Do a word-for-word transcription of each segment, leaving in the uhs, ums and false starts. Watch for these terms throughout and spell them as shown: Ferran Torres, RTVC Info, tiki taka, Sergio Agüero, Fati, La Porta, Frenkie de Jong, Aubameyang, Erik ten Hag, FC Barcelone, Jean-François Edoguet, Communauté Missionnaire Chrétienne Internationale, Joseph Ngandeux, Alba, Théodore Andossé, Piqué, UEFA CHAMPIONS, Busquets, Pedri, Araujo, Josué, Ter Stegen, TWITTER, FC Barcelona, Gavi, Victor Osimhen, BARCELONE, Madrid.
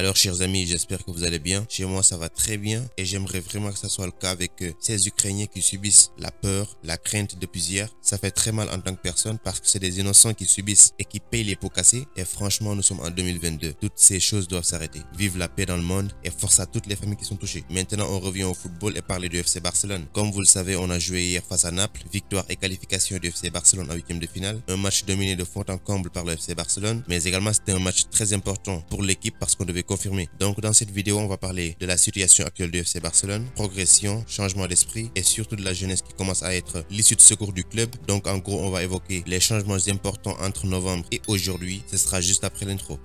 Alors chers amis, j'espère que vous allez bien. Chez moi ça va très bien et j'aimerais vraiment que ça soit le cas avec ces Ukrainiens qui subissent la peur, la crainte depuis hier. Ça fait très mal en tant que personne parce que c'est des innocents qui subissent et qui payent les pots cassés. Et franchement, nous sommes en deux mille vingt-deux. Toutes ces choses doivent s'arrêter. Vive la paix dans le monde et force à toutes les familles qui sont touchées. Maintenant, on revient au football et parler du F C Barcelone. Comme vous le savez, on a joué hier face à Naples. Victoire et qualification du F C Barcelone en huitième de finale. Un match dominé de fond en comble par le F C Barcelone. Mais également, c'était un match très important pour l'équipe parce qu'on devait confirmer. Donc, dans cette vidéo, on va parler de la situation actuelle du F C Barcelone. Progression, changement d'esprit et surtout de la jeunesse qui commence à être l'issue de secours du club. Donc, en gros, on va évoquer les changements importants entre novembre et aujourd'hui. Ce sera juste après l'intro.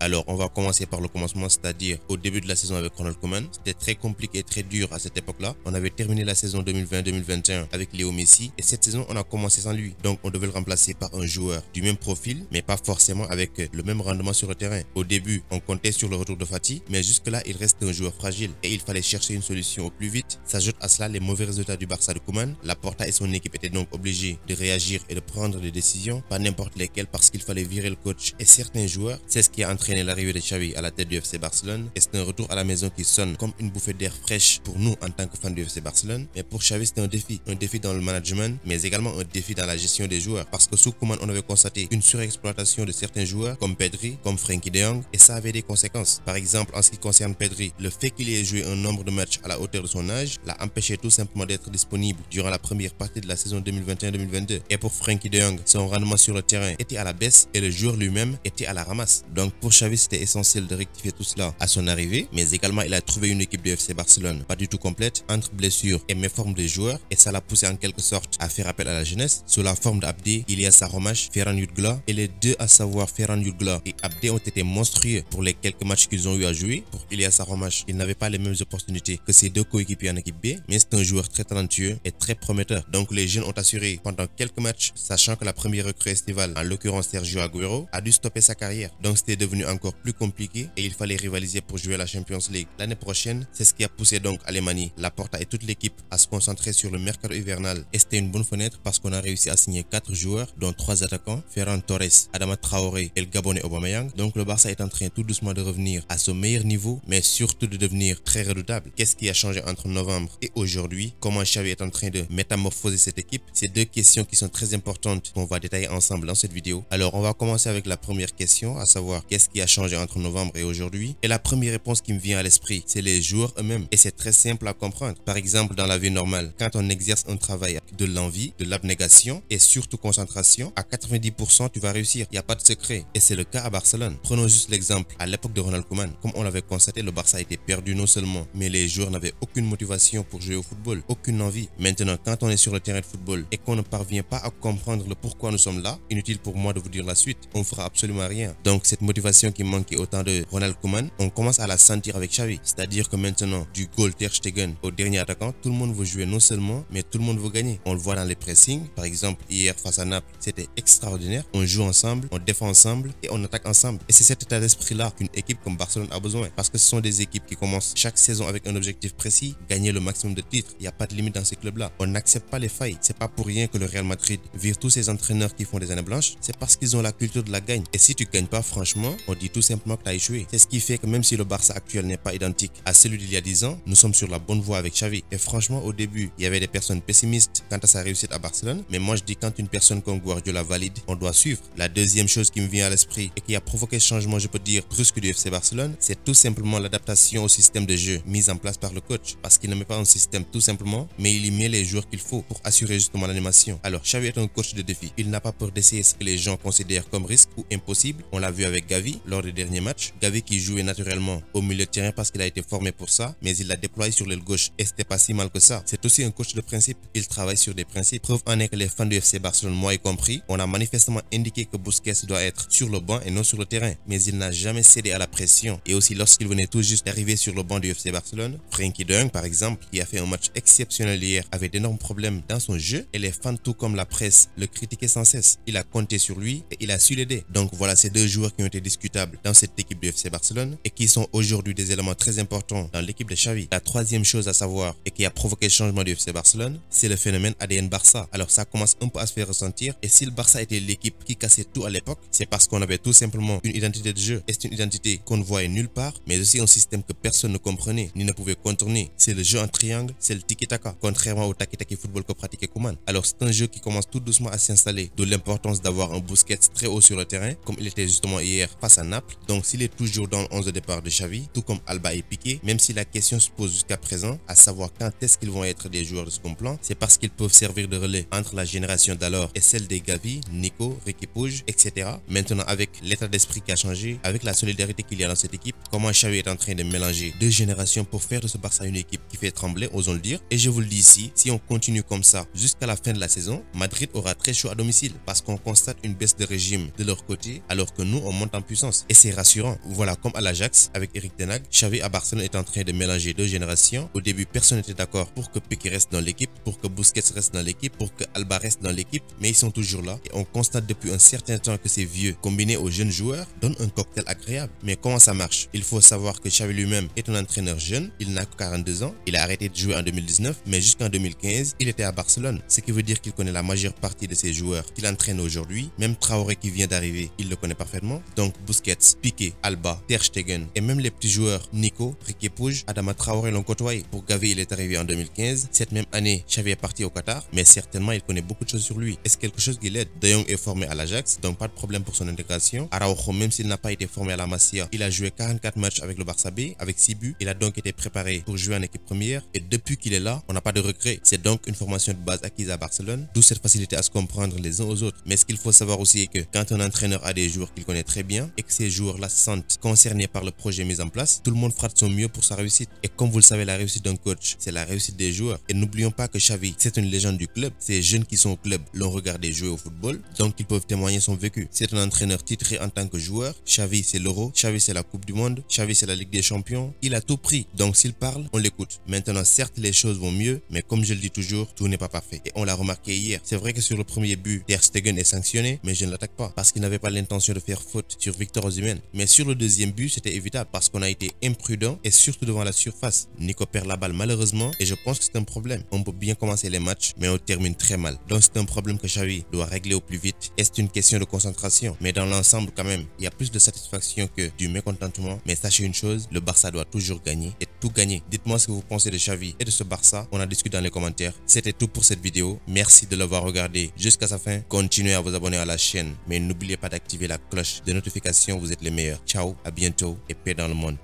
Alors, on va commencer par le commencement, c'est-à-dire au début de la saison avec Ronald Koeman. C'était très compliqué et très dur à cette époque-là. On avait terminé la saison deux mille vingt deux mille vingt et un avec Léo Messi et cette saison, on a commencé sans lui. Donc, on devait le remplacer par un joueur du même profil, mais pas forcément avec le même rendement sur le terrain. Au début, on comptait sur le retour de Fati, mais jusque-là, il restait un joueur fragile et il fallait chercher une solution au plus vite. S'ajoutent à cela les mauvais résultats du Barça de Koeman. La Porta et son équipe étaient donc obligés de réagir et de prendre des décisions, pas n'importe lesquelles, parce qu'il fallait virer le coach et certains joueurs. C'est ce qui a entraîné l'arrivée de Xavi à la tête du F C Barcelone et c'est un retour à la maison qui sonne comme une bouffée d'air fraîche pour nous en tant que fans du F C Barcelone. Mais pour Xavi, c'était un défi, un défi dans le management mais également un défi dans la gestion des joueurs parce que sous Koeman, on avait constaté une surexploitation de certains joueurs comme Pedri, comme Frenkie de Jong et ça avait des conséquences. Par exemple, en ce qui concerne Pedri, le fait qu'il ait joué un nombre de matchs à la hauteur de son âge l'a empêché tout simplement d'être disponible durant la première partie de la saison deux mille vingt et un deux mille vingt-deux. Et pour Frenkie de Jong, son rendement sur le terrain était à la baisse et le joueur lui-même était à la ramasse. Donc pour Xavi, c'était essentiel de rectifier tout cela à son arrivée, mais également il a trouvé une équipe du F C Barcelone pas du tout complète, entre blessures et méformes des joueurs, et ça l'a poussé en quelque sorte à faire appel à la jeunesse. Sous la forme d'Abde, il y a Saromache, Ferran Jutglà, et les deux à savoir Ferran Jutglà et Abde ont été monstrueux pour les quelques matchs qu'ils ont eu à jouer. Pour il y a Saromache, il n'avait pas les mêmes opportunités que ses deux coéquipiers en équipe B, mais c'est un joueur très talentueux et très prometteur. Donc les jeunes ont assuré pendant quelques matchs, sachant que la première recrue estivale, en l'occurrence Sergio Agüero, a dû stopper sa carrière. Donc c'était devenu un encore plus compliqué et il fallait rivaliser pour jouer la Champions League l'année prochaine. C'est ce qui a poussé donc Alemanie, Laporta et toute l'équipe à se concentrer sur le mercato hivernal et c'était une bonne fenêtre parce qu'on a réussi à signer quatre joueurs dont trois attaquants, Ferran Torres, Adama Traoré et le Gabonais Aubameyang. Donc le Barça est en train tout doucement de revenir à son meilleur niveau mais surtout de devenir très redoutable. Qu'est-ce qui a changé entre novembre et aujourd'hui? Comment Xavi est en train de métamorphoser cette équipe? Ces deux questions qui sont très importantes qu'on va détailler ensemble dans cette vidéo. Alors on va commencer avec la première question, à savoir qu'est-ce qui a changé entre novembre et aujourd'hui. Et la première réponse qui me vient à l'esprit, c'est les joueurs eux-mêmes. Et c'est très simple à comprendre. Par exemple, dans la vie normale, quand on exerce un travail avec de l'envie, de l'abnégation et surtout concentration, à quatre-vingt-dix pour cent tu vas réussir. Il n'y a pas de secret. Et c'est le cas à Barcelone. Prenons juste l'exemple. À l'époque de Ronald Koeman, comme on l'avait constaté, le Barça était perdu non seulement, mais les joueurs n'avaient aucune motivation pour jouer au football, aucune envie. Maintenant, quand on est sur le terrain de football et qu'on ne parvient pas à comprendre le pourquoi nous sommes là, inutile pour moi de vous dire la suite. On ne fera absolument rien. Donc cette motivation qui manquait autant de Ronald Koeman, on commence à la sentir avec Xavi. C'est-à-dire que maintenant, du goal Ter Stegen au dernier attaquant, tout le monde veut jouer non seulement, mais tout le monde veut gagner. On le voit dans les pressings. Par exemple, hier face à Naples, c'était extraordinaire. On joue ensemble, on défend ensemble et on attaque ensemble. Et c'est cet état d'esprit-là qu'une équipe comme Barcelone a besoin. Parce que ce sont des équipes qui commencent chaque saison avec un objectif précis, gagner le maximum de titres. Il n'y a pas de limite dans ces clubs-là. On n'accepte pas les failles. C'est pas pour rien que le Real Madrid vire tous ces entraîneurs qui font des années blanches. C'est parce qu'ils ont la culture de la gagne. Et si tu gagnes pas, franchement, on dit tout simplement que tu as échoué. C'est ce qui fait que même si le Barça actuel n'est pas identique à celui d'il y a dix ans, nous sommes sur la bonne voie avec Xavi. Et franchement, au début, il y avait des personnes pessimistes quant à sa réussite à Barcelone. Mais moi, je dis quand une personne comme Guardiola valide, on doit suivre. La deuxième chose qui me vient à l'esprit et qui a provoqué ce changement, je peux dire, brusque du F C Barcelone, c'est tout simplement l'adaptation au système de jeu mis en place par le coach. Parce qu'il ne met pas un système tout simplement, mais il y met les joueurs qu'il faut pour assurer justement l'animation. Alors, Xavi est un coach de défi. Il n'a pas peur d'essayer ce que les gens considèrent comme risque ou impossible. On l'a vu avec Gavi lors des derniers matchs. Gavi qui jouait naturellement au milieu de terrain parce qu'il a été formé pour ça, mais il l'a déployé sur l'aile gauche et c'était pas si mal que ça. C'est aussi un coach de principe. Il travaille sur des principes. Preuve en est que les fans du F C Barcelone, moi y compris, on a manifestement indiqué que Busquets doit être sur le banc et non sur le terrain, mais il n'a jamais cédé à la pression. Et aussi lorsqu'il venait tout juste d'arriver sur le banc du F C Barcelone, Frenkie de Jong par exemple, qui a fait un match exceptionnel hier, avait d'énormes problèmes dans son jeu et les fans tout comme la presse le critiquaient sans cesse. Il a compté sur lui et il a su l'aider. Donc voilà ces deux joueurs qui ont été discutés indiscutables dans cette équipe du F C Barcelone et qui sont aujourd'hui des éléments très importants dans l'équipe de Xavi. La troisième chose à savoir et qui a provoqué le changement du F C Barcelone, c'est le phénomène A D N Barça. Alors ça commence un peu à se faire ressentir, et si le Barça était l'équipe qui cassait tout à l'époque, c'est parce qu'on avait tout simplement une identité de jeu, et c'est une identité qu'on ne voyait nulle part, mais aussi un système que personne ne comprenait ni ne pouvait contourner. C'est le jeu en triangle, c'est le tiki-taka, contrairement au taki-taki football que pratiquait Koeman. Alors c'est un jeu qui commence tout doucement à s'installer, de l'importance d'avoir un Busquets très haut sur le terrain, comme il était justement hier face à Naples. Donc s'il est toujours dans le onze de départ de Xavi, tout comme Alba et Piqué, même si la question se pose jusqu'à présent, à savoir quand est-ce qu'ils vont être des joueurs de second plan, c'est parce qu'ils peuvent servir de relais entre la génération d'alors et celle des Gavi, Nico, Riqui Puig, et cetera. Maintenant, avec l'état d'esprit qui a changé, avec la solidarité qu'il y a dans cette équipe, comment Xavi est en train de mélanger deux générations pour faire de ce Barça une équipe qui fait trembler, osons le dire. Et je vous le dis ici, si on continue comme ça jusqu'à la fin de la saison, Madrid aura très chaud à domicile parce qu'on constate une baisse de régime de leur côté alors que nous on monte en puissance, et c'est rassurant. Voilà, comme à l'Ajax avec Erik ten Hag, Xavi à Barcelone est en train de mélanger deux générations. Au début, personne n'était d'accord pour que Piqué reste dans l'équipe, pour que Busquets reste dans l'équipe, pour que Alba reste dans l'équipe, mais ils sont toujours là et on constate depuis un certain temps que ces vieux combinés aux jeunes joueurs donnent un cocktail agréable. Mais comment ça marche? Il faut savoir que Xavi lui-même est un entraîneur jeune, il n'a que quarante-deux ans, il a arrêté de jouer en deux mille dix-neuf, mais jusqu'en deux mille quinze, il était à Barcelone, ce qui veut dire qu'il connaît la majeure partie de ses joueurs qu'il entraîne aujourd'hui, même Traoré qui vient d'arriver, il le connaît parfaitement. Donc Busquets, Piqué, Alba, Ter Stegen et même les petits joueurs Nico, Riqui Puig, Adama Traoré l'ont côtoyé. Pour Gavi, il est arrivé en deux mille quinze, cette même année, Xavi est parti au Qatar, mais certainement il connaît beaucoup de choses sur lui. Est-ce quelque chose qui l'aide? De Jong est formé à l'Ajax, donc pas de problème pour son intégration. Araujo, même s'il n'a pas été formé à la Masia, il a joué quarante-quatre matchs avec le Barça B, avec six buts, il a donc été préparé pour jouer en équipe première et depuis qu'il est là, on n'a pas de regret. C'est donc une formation de base acquise à Barcelone, d'où cette facilité à se comprendre les uns aux autres. Mais ce qu'il faut savoir aussi est que quand un entraîneur a des joueurs qu'il connaît très bien et que ces joueurs-là se sentent concernés par le projet mis en place, tout le monde fera de son mieux pour sa réussite. Et comme vous le savez, la réussite d'un coach, c'est la réussite des joueurs. Et n'oublions pas que Xavi, c'est une légende du club. Ces jeunes qui sont au club l'ont regardé jouer au football, donc ils peuvent témoigner son vécu. C'est un entraîneur titré en tant que joueur. Xavi, c'est l'Euro, Xavi, c'est la Coupe du Monde, Xavi, c'est la Ligue des Champions. Il a tout pris, donc s'il parle, on l'écoute. Maintenant, certes, les choses vont mieux, mais comme je le dis toujours, tout n'est pas parfait. Et on l'a remarqué hier. C'est vrai que sur le premier but, Ter Stegen est sanctionné, mais je ne l'attaque pas parce qu'il n'avait pas l'intention de faire faute sur Victor Osimhen. Mais sur le deuxième but, c'était évitable parce qu'on a été imprudent et surtout devant la surface. Nico perd la balle malheureusement et je pense que c'est un problème. On peut bien commencer les matchs, mais on termine très mal. Donc c'est un problème que Xavi doit régler au plus vite. Et c'est une question de concentration. Mais dans l'ensemble quand même, il y a plus de satisfaction que du mécontentement. Mais sachez une chose, le Barça doit toujours gagner et tout gagner. Dites-moi ce que vous pensez de Xavi et de ce Barça. On a discuté dans les commentaires. C'était tout pour cette vidéo. Merci de l'avoir regardé jusqu'à sa fin. Continuez à vous abonner à la chaîne, mais n'oubliez pas d'activer la cloche de notification. Vous êtes les meilleurs. Ciao, à bientôt et paix dans le monde.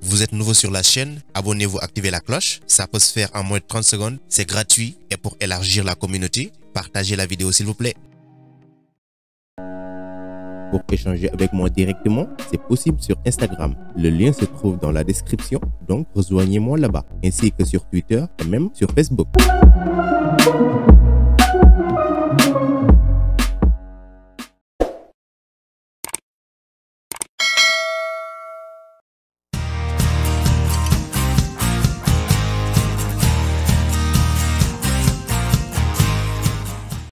Vous êtes nouveau sur la chaîne, abonnez-vous, activez la cloche, ça peut se faire en moins de trente secondes, c'est gratuit et pour élargir la communauté, partagez la vidéo s'il vous plaît. Pour échanger avec moi directement, c'est possible sur Instagram, le lien se trouve dans la description, donc rejoignez-moi là-bas, ainsi que sur Twitter et même sur Facebook.